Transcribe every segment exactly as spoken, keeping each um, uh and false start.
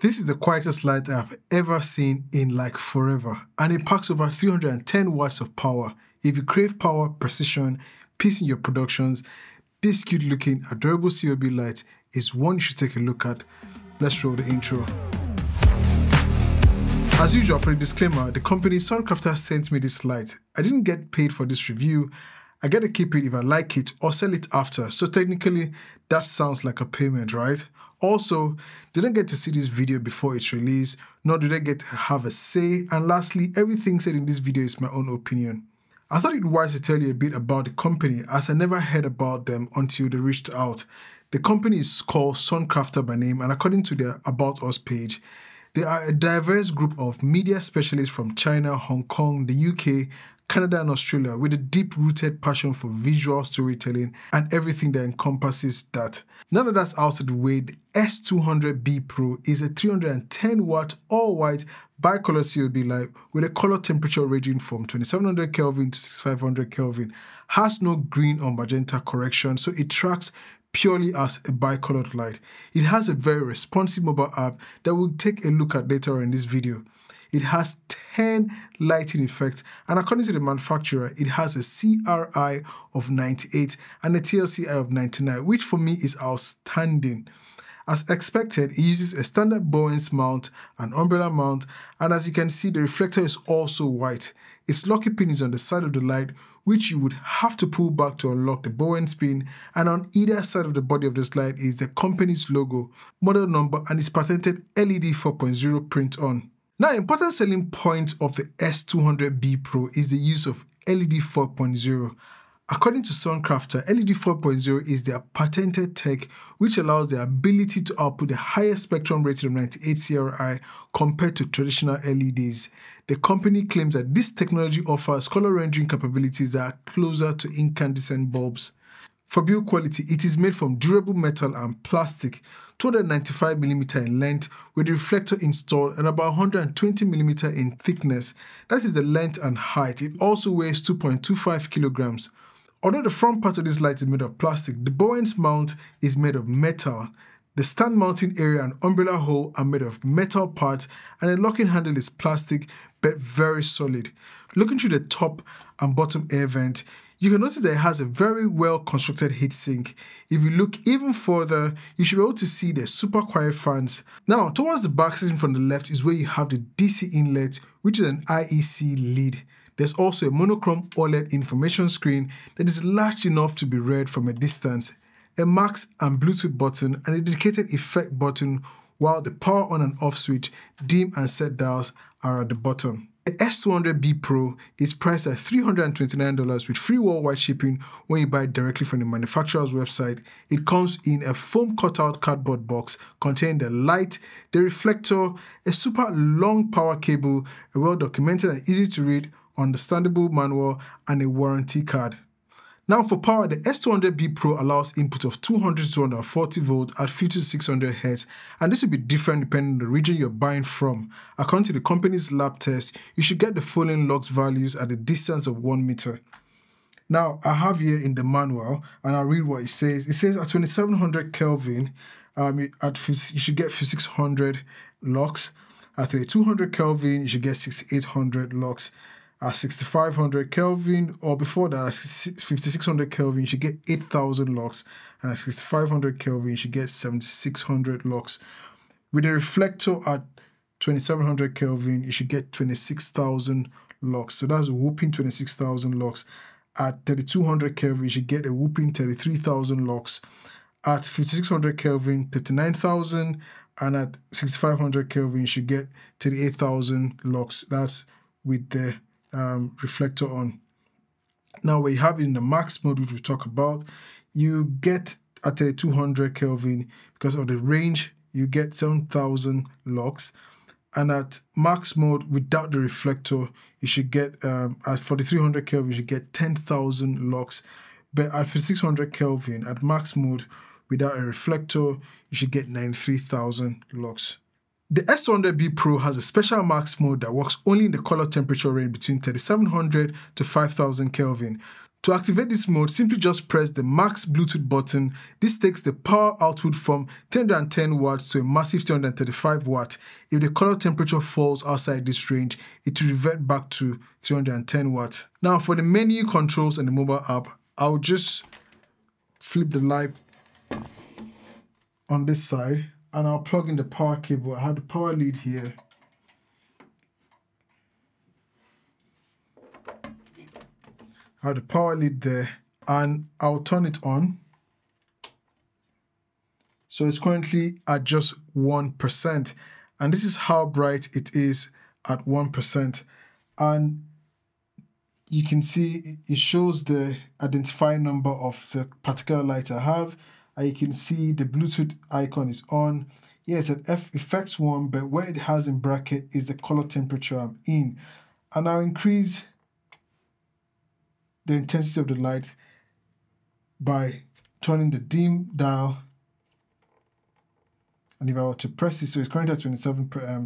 This is the quietest light I have ever seen in like forever, and it packs over three hundred ten watts of power. If you crave power, precision, peace in your productions, this cute looking adorable C O B light is one you should take a look at. Let's roll the intro. As usual, for a disclaimer, the company Suncrafter sent me this light. I didn't get paid for this review. I get to keep it if I like it or sell it after, so technically that sounds like a payment, right? Also, they don't get to see this video before it's released, nor do they get to have a say, and lastly, everything said in this video is my own opinion. I thought it wise to tell you a bit about the company, as I never heard about them until they reached out. The company is called Suncrafter by name, and according to their About Us page, they are a diverse group of media specialists from China, Hong Kong, the U K, Canada and Australia, with a deep-rooted passion for visual storytelling and everything that encompasses that. Now that that's out of the way, the S two hundred B Pro is a three hundred ten watt all-white bicolor C O B light with a color temperature ranging from twenty-seven hundred Kelvin to sixty-five hundred Kelvin. Has no green or magenta correction, so it tracks purely as a bicolored light. It has a very responsive mobile app that we'll take a look at later in this video. It has ten lighting effects, and according to the manufacturer, it has a C R I of ninety-eight and a T L C I of ninety-nine, which for me is outstanding. As expected, it uses a standard Bowens mount, an umbrella mount, and as you can see, the reflector is also white. Its locky pin is on the side of the light, which you would have to pull back to unlock the Bowens pin, and on either side of the body of the slide is the company's logo, model number, and its patented L E D four point oh print on. Now, an important selling point of the S two hundred B Pro is the use of L E D four point oh. According to Suncrafter, L E D four point oh is their patented tech which allows the ability to output the highest spectrum rating of ninety-eight C R I compared to traditional L E Ds. The company claims that this technology offers color rendering capabilities that are closer to incandescent bulbs. For build quality, it is made from durable metal and plastic, two hundred ninety-five millimeters in length with the reflector installed and about one hundred twenty millimeters in thickness. That is the length and height. It also weighs two point two five kilograms. Although the front part of this light is made of plastic, the Bowens mount is made of metal. The stand mounting area and umbrella hole are made of metal parts, and the locking handle is plastic but very solid. Looking through the top and bottom air vent, you can notice that it has a very well constructed heatsink. If you look even further, you should be able to see the super quiet fans. Now, towards the back section from the left is where you have the D C inlet, which is an I E C lead. There's also a monochrome OLED information screen that is large enough to be read from a distance, a max and Bluetooth button, and a dedicated effect button, while the power on and off switch, dim and set dials are at the bottom. The S two hundred B Pro is priced at three hundred twenty-nine dollars with free worldwide shipping when you buy it directly from the manufacturer's website. It comes in a foam cutout cardboard box containing the light, the reflector, a super long power cable, a well-documented and easy to read, understandable manual, and a warranty card. Now for power, the S two hundred B Pro allows input of two hundred to two hundred forty volts at fifty to six hundred hertz, and this will be different depending on the region you're buying from. According to the company's lab test, you should get the following lux values at a distance of one meter. Now I have here in the manual, and I'll read what it says. It says at twenty-seven hundred Kelvin, um, at you should get six hundred lux. At thirty-two hundred Kelvin, you should get sixty-eight hundred lux. At sixty-five hundred Kelvin, or before that, at fifty-six hundred Kelvin, you should get eight thousand lux, and at sixty-five hundred Kelvin, you should get seventy-six hundred lux. With a reflector at twenty-seven hundred Kelvin, you should get twenty-six thousand lux. So that's a whooping twenty-six thousand lux. At thirty-two hundred Kelvin, you should get a whooping thirty-three thousand lux. At fifty-six hundred Kelvin, thirty-nine thousand, and at sixty-five hundred Kelvin, you should get thirty-eight thousand lux. That's with the Um, reflector on. Now we have in the max mode, which we talk about, you get at thirty-two hundred Kelvin, because of the range, you get seven thousand lux, and at max mode without the reflector, you should get um, at forty-three hundred Kelvin, you should get ten thousand lux, but at fifty-six hundred Kelvin at max mode without a reflector, you should get ninety-three thousand lux. The S two hundred B Pro has a special max mode that works only in the color temperature range between thirty-seven hundred to five thousand Kelvin. To activate this mode, simply just press the max Bluetooth button. This takes the power output from three hundred ten watts to a massive three hundred thirty-five watts. If the color temperature falls outside this range, it will revert back to three hundred ten watts. Now for the menu controls and the mobile app, I'll just flip the light on this side and I'll plug in the power cable. I have the power lead here. I have the power lead there and I'll turn it on. So it's currently at just one percent, and this is how bright it is at one percent. And you can see it shows the identifying number of the particular light I have. And you can see the Bluetooth icon is on. Yeah, it's an F effects one, but where it has in bracket is the color temperature I'm in. And I'll increase the intensity of the light by turning the dim dial. And if I were to press it, so it's currently at twenty-seven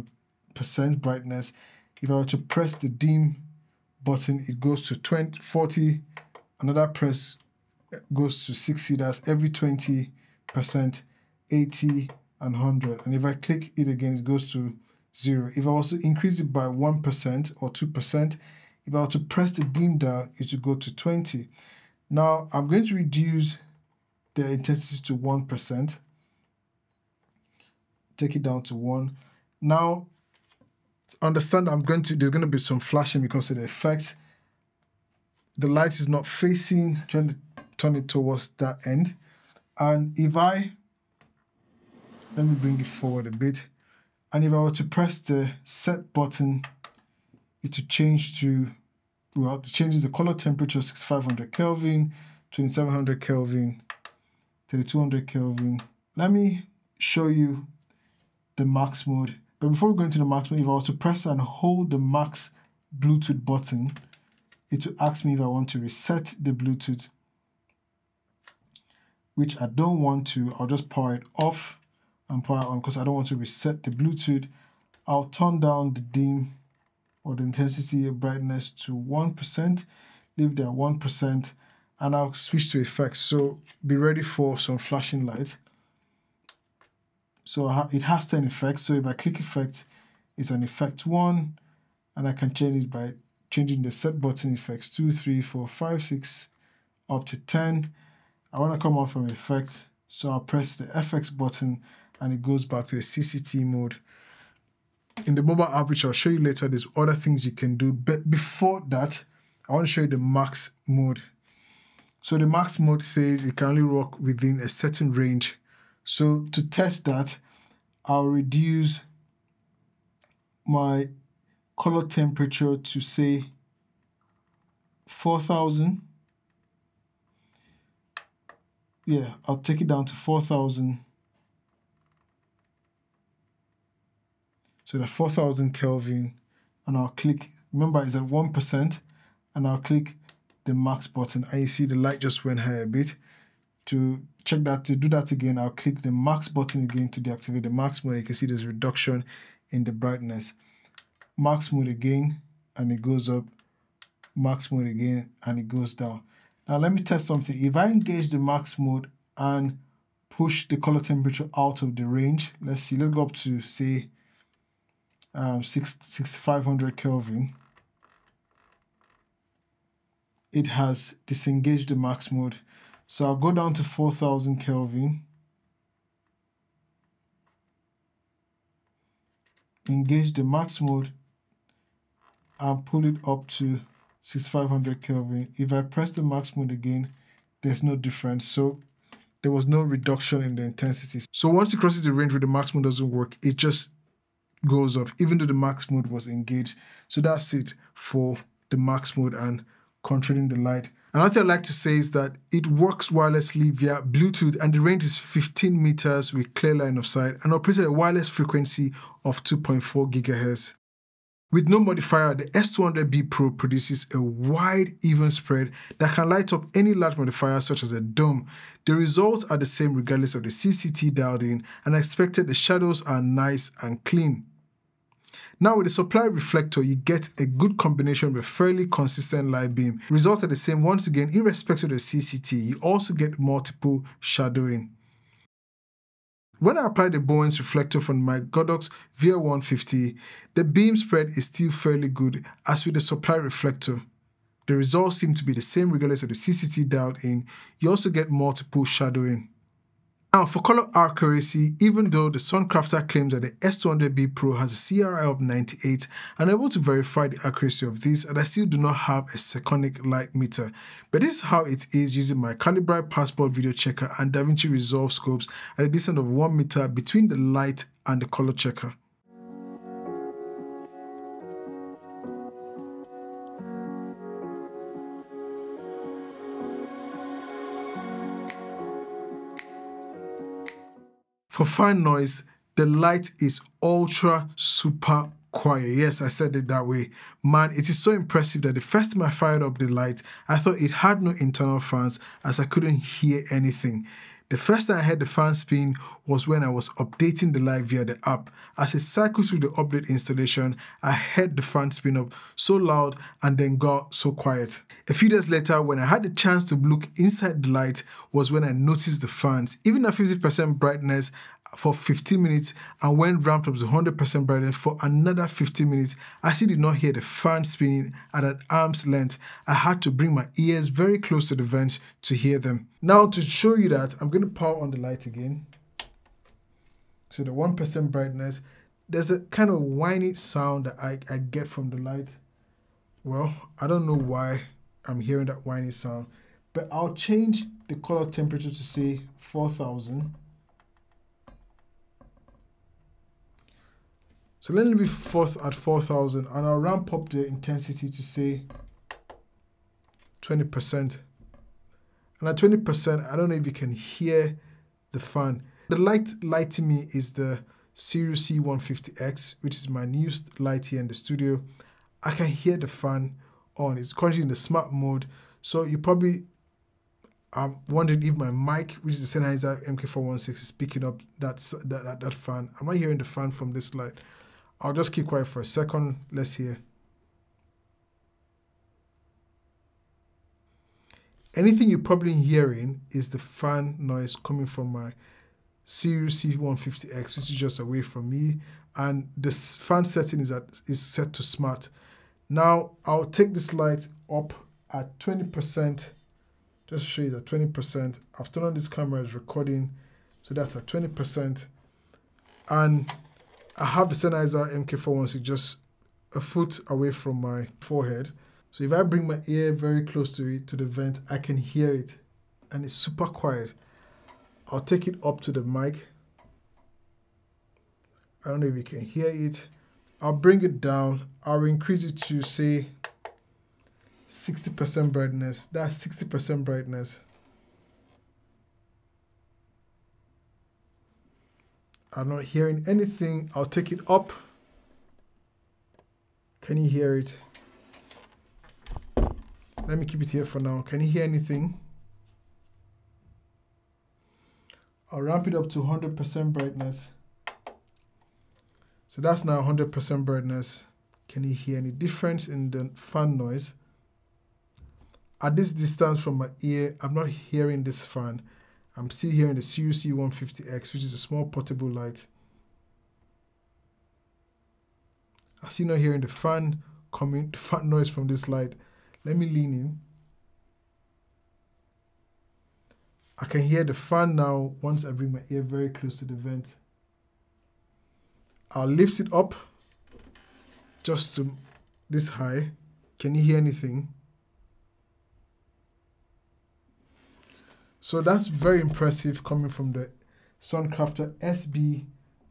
percent brightness. If I were to press the dim button, it goes to twenty, forty. Another press goes to sixty. That's every twenty percent, eighty, and one hundred. And if I click it again, it goes to zero. If I also increase it by one percent or two percent, if I were to press the dim dial, it should go to twenty. Now, I'm going to reduce the intensity to one percent. Take it down to one. Now, understand I'm going to, there's going to be some flashing because of the effect. The light is not facing, I'm trying to turn it towards that end. And if I, let me bring it forward a bit. And if I were to press the set button, it will change to, well, it changes the color temperature, sixty-five hundred Kelvin, twenty-seven hundred Kelvin, thirty-two hundred Kelvin. Let me show you the max mode. But before we go into the max mode, if I was to press and hold the max Bluetooth button, it will ask me if I want to reset the Bluetooth, which I don't want to. I'll just power it off and power it on because I don't want to reset the Bluetooth. I'll turn down the dim or the intensity of brightness to one percent, leave that one percent, and I'll switch to effects. So be ready for some flashing light. So it has ten effects. So if I click effect, it's an effect one, and I can change it by changing the set button effects two, three, four, five, six, up to ten. I want to come out from effect, so I'll press the F X button and it goes back to a C C T mode. In the mobile app, which I'll show you later, there's other things you can do. But before that, I want to show you the max mode. So the max mode says it can only work within a certain range. So to test that, I'll reduce my color temperature to say four thousand. Yeah, I'll take it down to four thousand. So the four thousand Kelvin, and I'll click, remember it's at one percent, and I'll click the max button. And you see the light just went higher a bit. To check that, to do that again, I'll click the max button again to deactivate the max mode. You can see there's reduction in the brightness. Max mode again, and it goes up. Max mode again, and it goes down. Now let me test something. If I engage the max mode and push the color temperature out of the range, let's see, let's go up to say um, sixty-five hundred Kelvin. It has disengaged the max mode. So I'll go down to four thousand Kelvin. Engage the max mode and pull it up to sixty-five hundred Kelvin. If I press the max mode again, there's no difference. So there was no reduction in the intensity. So once it crosses the range where the max mode doesn't work, it just goes off, even though the max mode was engaged. So that's it for the max mode and controlling the light. Another thing I'd like to say is that it works wirelessly via Bluetooth, and the range is fifteen meters with clear line of sight and operates at a wireless frequency of two point four gigahertz. With no modifier, the S two hundred B Pro produces a wide, even spread that can light up any large modifier such as a dome. The results are the same regardless of the C C T dialed in, and I expected the shadows are nice and clean. Now with the supply reflector, you get a good combination of a fairly consistent light beam. Results are the same once again, irrespective of the C C T, you also get multiple shadowing. When I apply the Bowens reflector from my Godox V R one fifty, the beam spread is still fairly good as with the supply reflector. The results seem to be the same regardless of the C C T dialed in. You also get multiple shadowing. Now for color accuracy, even though the Suncrafter claims that the S two hundred B Pro has a C R I of ninety-eight, I'm able to verify the accuracy of these and I still do not have a Seiconic light meter. But this is how it is using my Calibrite Passport video checker and DaVinci Resolve scopes at a distance of one meter between the light and the color checker. For fine noise, the light is ultra super quiet. Yes, I said it that way. Man, it is so impressive that the first time I fired up the light, I thought it had no internal fans as I couldn't hear anything. The first time I heard the fan spin was when I was updating the light via the app. As I cycled through the update installation, I heard the fan spin up so loud and then got so quiet. A few days later, when I had the chance to look inside the light was when I noticed the fans. Even at fifty percent brightness for fifteen minutes and when ramped up to one hundred percent brightness for another fifteen minutes, I still did not hear the fan spinning at an arm's length. I had to bring my ears very close to the vents to hear them. Now to show you that, I'm going to power on the light again. So the one percent brightness, there's a kind of whiny sound that I, I get from the light. Well, I don't know why I'm hearing that whiny sound, but I'll change the color temperature to say four thousand. So let me be fourth at four thousand and I'll ramp up the intensity to say twenty percent. And at twenty percent, I don't know if you can hear the fan. The light lighting me is the Sirui C one fifty X, which is my newest light here in the studio. I can hear the fan on. It's currently in the smart mode. So you probably are wondering if my mic, which is the Sennheiser M K four one six, is picking up that, that, that, that fan. Am I hearing the fan from this light? I'll just keep quiet for a second. Let's hear. Anything you're probably hearing is the fan noise coming from my Sirui C one fifty X, which is just away from me. And the fan setting is, at, is set to smart. Now, I'll take this light up at twenty percent. Just to show you that twenty percent. I've turned on this camera, it's recording. So that's at twenty percent. And I have the Sennheiser M K four one six just a foot away from my forehead. So if I bring my ear very close to it, to the vent, I can hear it. And it's super quiet. I'll take it up to the mic. I don't know if you can hear it. I'll bring it down. I'll increase it to say sixty percent brightness. That's sixty percent brightness. I'm not hearing anything. I'll take it up. Can you hear it? Let me keep it here for now. Can you hear anything? I'll ramp it up to one hundred percent brightness. So that's now one hundred percent brightness. Can you hear any difference in the fan noise? At this distance from my ear, I'm not hearing this fan. I'm still hearing the Sirui C one fifty X, which is a small portable light. I'm still not hearing the fan coming, the fan noise from this light. Let me lean in. I can hear the fan now once I bring my ear very close to the vent. I'll lift it up just to this high. Can you hear anything? So that's very impressive coming from the Suncrafter S B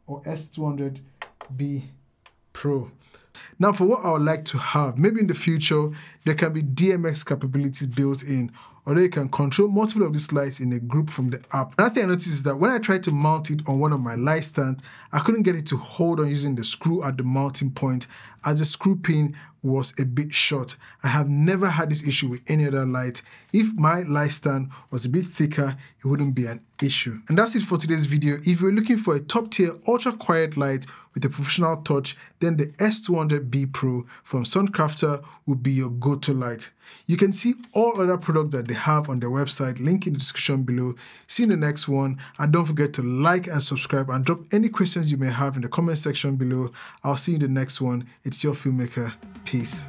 or S two hundred B Pro. Now for what I would like to have, maybe in the future, there can be D M X capabilities built in, although you can control multiple of these lights in a group from the app. Another thing I noticed is that when I tried to mount it on one of my light stands, I couldn't get it to hold on using the screw at the mounting point, as the screw pin was a bit short. I have never had this issue with any other light. If my light stand was a bit thicker, it wouldn't be an issue. And that's it for today's video. If you're looking for a top tier ultra quiet light with a professional touch, then the S two hundred B Pro from Suncrafter would be your go-to light. You can see all other products that they have on their website, link in the description below. See you in the next one, and don't forget to like and subscribe and drop any questions you may have in the comment section below. I'll see you in the next one. It's your filmmaker. Peace.